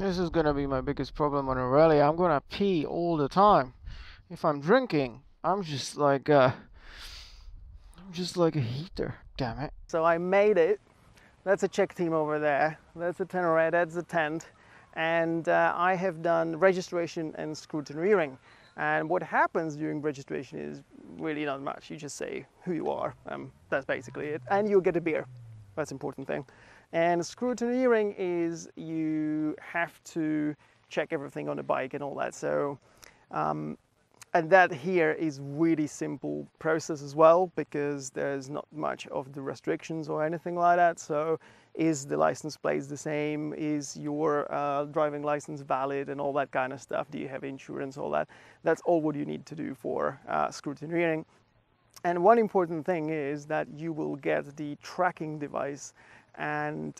This is gonna be my biggest problem on a rally. I'm gonna pee all the time. If I'm drinking, I'm just like a heater, damn it. So I made it. That's a Czech team over there. That's a Ténéré, that's a tent. And I have done registration and scrutineering. And what happens during registration is really not much. You just say who you are. That's basically it. And you'll get a beer. That's an important thing. And scrutineering is you have to check everything on the bike and all that. So, and that here is really simple process as well, because there's not much of the restrictions or anything like that. So is the license plate the same? Is your driving license valid and all that kind of stuff? Do you have insurance? All that. That's all what you need to do for scrutineering. And one important thing is that you will get the tracking device, and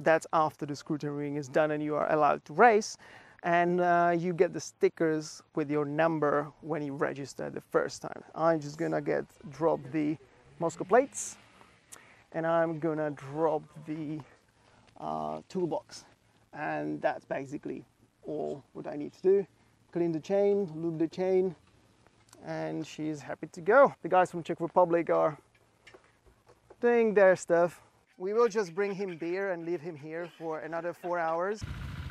that's after the scrutineering is done and you are allowed to race. And you get the stickers with your number when you register the first time. I'm just gonna drop the Moscow plates, and I'm gonna drop the toolbox, and that's basically all what I need to do. Clean the chain, lube the chain, and she's happy to go. The guys from Czech Republic are doing their stuff. We will just bring him beer and leave him here for another 4 hours.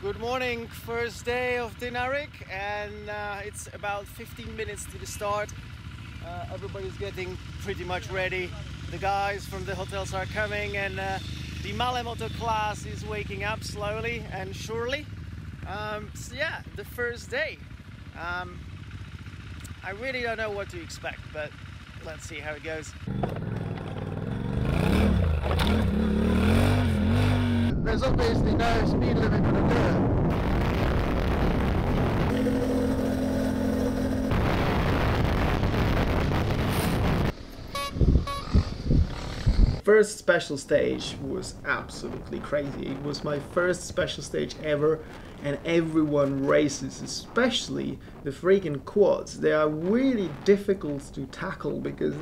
Good morning, first day of Dinaric, and it's about 15 minutes to the start. Everybody's getting pretty much ready. The guys from the hotels are coming, and the Malemoto class is waking up slowly and surely. So yeah, the first day. I really don't know what to expect, but let's see how it goes. There's obviously no speed limit on the dirt. First special stage was absolutely crazy. It was my first special stage ever, and everyone races, especially the freaking quads. They are really difficult to tackle because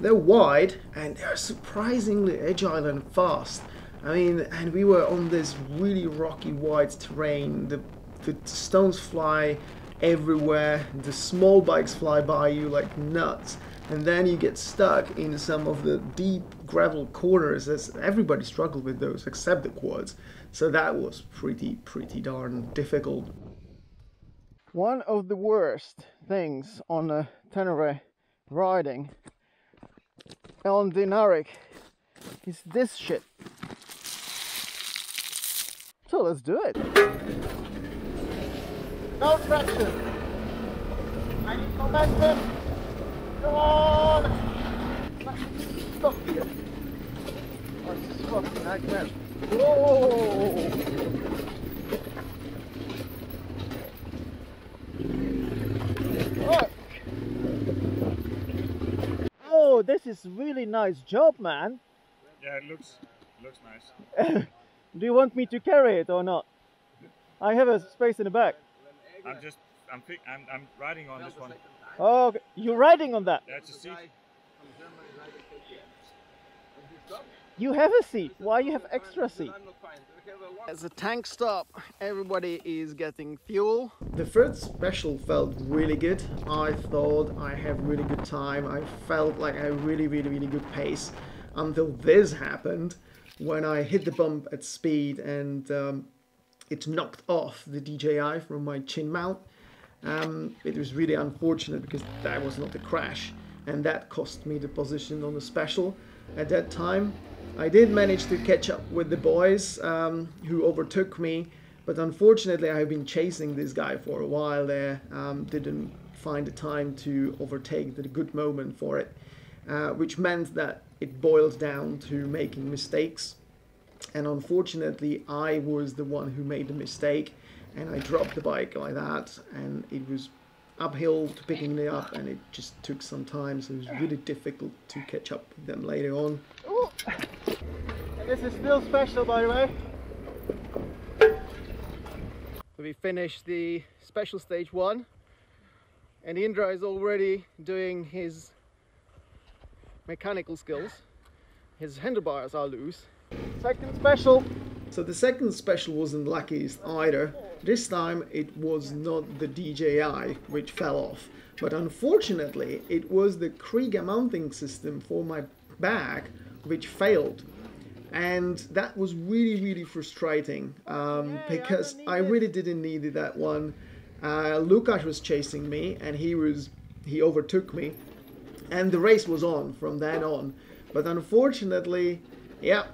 they're wide and they're surprisingly agile and fast. I mean, and we were on this really rocky, wide terrain. The stones fly everywhere, the small bikes fly by you like nuts, and then you get stuck in some of the deep gravel corners, as everybody struggled with those except the quads. So that was pretty darn difficult. One of the worst things on a Ténéré riding on Dinaric is this shit. So let's do it. No traction. I need momentum. Come on. Stop here. Oh, this is fucking nightmare. Whoa. Fuck. Oh, this is really nice job, man. Yeah, it looks nice. Do you want me to carry it or not? I have a space in the back. I'm riding on this one. Oh, okay. You're riding on that? That's a seat. You have a seat. Why you have extra seat? As a tank stop, everybody is getting fuel. The first special felt really good. I thought I had really good time. I felt like a really good pace until this happened, when I hit the bump at speed and it knocked off the DJI from my chin mount. It was really unfortunate because that was not a crash, and that cost me the position on the special at that time. I did manage to catch up with the boys who overtook me, but unfortunately I've been chasing this guy for a while there. Didn't find the time to overtake the good moment for it, which meant that it boils down to making mistakes, and unfortunately I was the one who made the mistake, and I dropped the bike like that, and it was uphill to picking it up, and it just took some time, so it was really difficult to catch up with them later on. Ooh. And this is still special, by the way. We finished the special stage 1, and Indra is already doing his mechanical skills. His handlebars are loose. Second special. So the second special wasn't luckiest either. This time it was not the DJI which fell off, but unfortunately it was the Krieger mounting system for my bag which failed. And that was really frustrating because I really didn't need that one. Lukash was chasing me and he overtook me, and the race was on from then on. But unfortunately, yeah,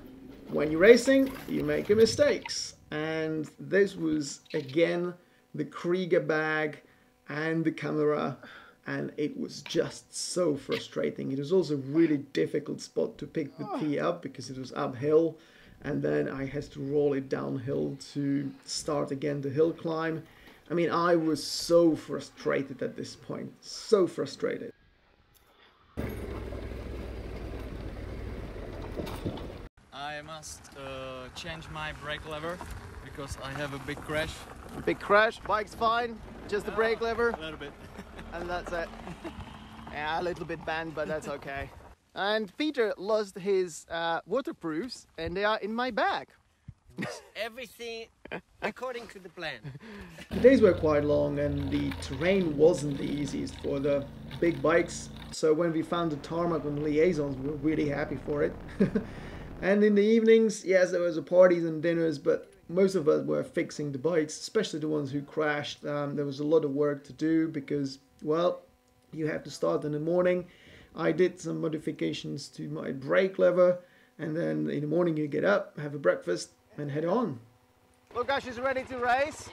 when you're racing you make mistakes, and this was again the Krieger bag and the camera, and it was just so frustrating. It was also a really difficult spot to pick the tee up because it was uphill, and then I had to roll it downhill to start again the hill climb. I mean, I was so frustrated at this point, so frustrated. I must change my brake lever because I have a big crash. Big crash, bike's fine, just the brake lever. A little bit. And that's it. Yeah, a little bit bent, but that's okay. And Peter lost his waterproofs, and they are in my bag. Everything according to the plan. The days were quite long, and the terrain wasn't the easiest for the big bikes. So when we found the tarmac on liaisons, we were really happy for it. And in the evenings, yes, there was parties and dinners, but most of us were fixing the bikes, especially the ones who crashed. There was a lot of work to do because, well, you have to start in the morning. I did some modifications to my brake lever, and then in the morning you get up, have a breakfast, and head on. Lukash is ready to race.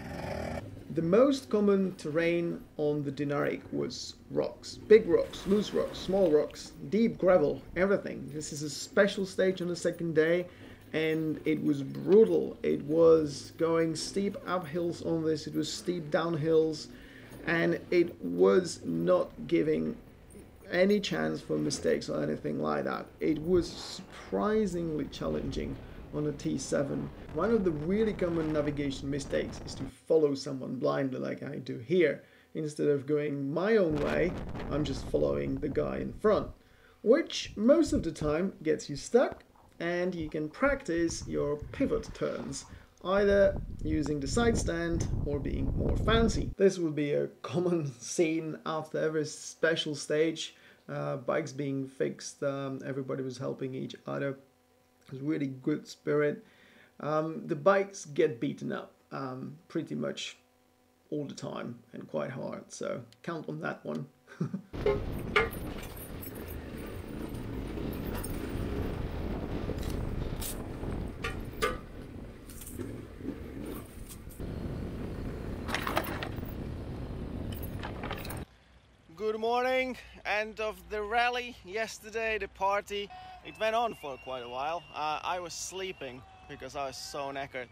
Yeah. The most common terrain on the Dinaric was rocks. Big rocks, loose rocks, small rocks, deep gravel, everything. This is a special stage on the second day, and it was brutal. It was going steep uphills on this, it was steep downhills, and it was not giving any chance for mistakes or anything like that. It was surprisingly challenging on a T7. One of the really common navigation mistakes is to follow someone blindly like I do here. Instead of going my own way, I'm just following the guy in front, which most of the time gets you stuck, and you can practice your pivot turns, either using the side stand or being more fancy. This would be a common scene after every special stage. Bikes being fixed, everybody was helping each other. It was really good spirit. The bikes get beaten up pretty much all the time and quite hard, so count on that one. Good morning, end of the rally. Yesterday, the party, it went on for quite a while. I was sleeping because I was so knackered.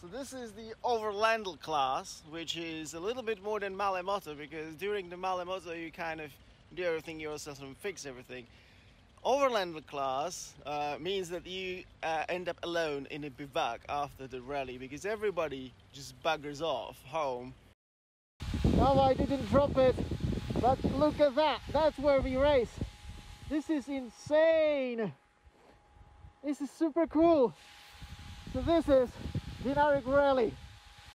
So this is the Overlander class, which is a little bit more than Malemoto, because during the Malemoto you kind of do everything yourself and fix everything. Overlander class means that you end up alone in a bivouac after the rally, because everybody just buggers off home. No, I didn't drop it. But look at that, that's where we race. This is insane. This is super cool. So this is Dinaric Rally.